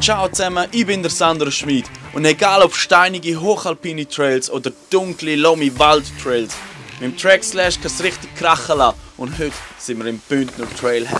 Ciao zusammen, ich bin der Sandro Schmid und egal ob steinige hochalpine Trails oder dunkle lomi Waldtrails, mit dem Trek Slash kann es richtig krachen lassen und heute sind wir im Bündner Trailheim.